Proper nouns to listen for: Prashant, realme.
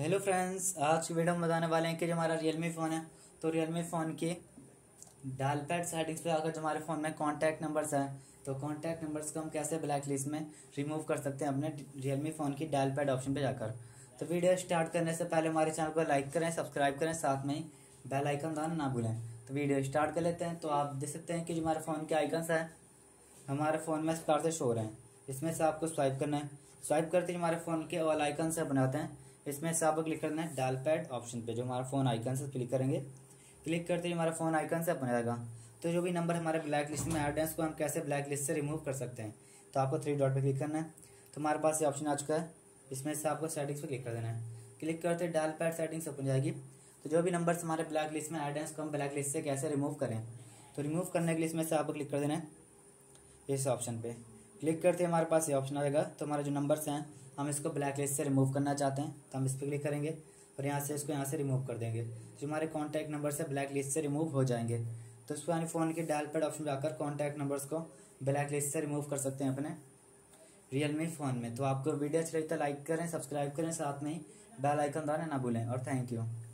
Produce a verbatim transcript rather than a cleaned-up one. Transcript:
Hello friends, आज की video में बताने वाले हैं कि जो हमारा रियलमी फ़ोन है तो रियलमी फ़ोन के डायल पैड सेटिंग्स पे आकर जो हमारे फ़ोन में कॉन्टैक्ट नंबर्स हैं तो कॉन्टैक्ट नंबर्स को हम कैसे ब्लैक लिस्ट में रिमूव कर सकते हैं अपने रियलमी फ़ोन की डायल पैड ऑप्शन पे जाकर। तो वीडियो स्टार्ट करने से पहले हमारे चैनल को लाइक करें, सब्सक्राइब करें, साथ में ही बेल आइकन दबाना ना भूलें। तो वीडियो स्टार्ट कर लेते हैं। तो आप देख सकते हैं कि जो हमारे फ़ोन के आइकन्स हैं हमारे फ़ोन में इस प्रकार से शो हो रहे हैं। इसमें से आपको स्वाइप करना है। स्वाइप करते ही हमारे फ़ोन के ऑल आइकन से बनाते हैं। इसमें से आपको क्लिक करना है डायल पैड ऑप्शन पे, जो हमारा फ़ोन आइकन से क्लिक करेंगे। क्लिक करते ही हमारा फ़ोन आइकन से बन जाएगा। तो जो भी नंबर हमारे ब्लैक लिस्ट में ऐड है उसको हम कैसे ब्लैक लिस्ट से रिमूव कर सकते हैं, तो आपको थ्री डॉट पे क्लिक करना है। तो हमारे पास ये ऑप्शन आ चुका है। इसमें से आपको सेटिंग्स पर क्लिक कर देना है। क्लिक करते ही डायल पैड सेटिंग्स बन जाएगी। तो जो भी नंबर्स हमारे ब्लैक लिस्ट में ऐड है उसको हम ब्लैक लिस्ट से कैसे रिमूव करें, तो रिमूव करने के लिए इसमें से आपको क्लिक कर देना है इस ऑप्शन पर। क्लिक करते ही हमारे पास ये ऑप्शन आ जाएगा। तो हमारे जो नंबर्स हैं हम इसको ब्लैक लिस्ट से रिमूव करना चाहते हैं तो हम इस पर क्लिक करेंगे और यहाँ से इसको यहाँ से रिमूव कर देंगे। जो हमारे कॉन्टैक्ट नंबर से ब्लैक लिस्ट से रिमूव हो जाएंगे। तो उसको हमारे फ़ोन के डायल पैड ऑप्शन पर आकर कॉन्टैक्ट नंबर्स को ब्लैक लिस्ट से रिमूव कर सकते हैं अपने रियलमी फ़ोन में। तो आपको वीडियो अच्छी लगी तो लाइक करें, सब्सक्राइब करें, साथ में बेल आइकन दबाना ना भूलें। और थैंक यू।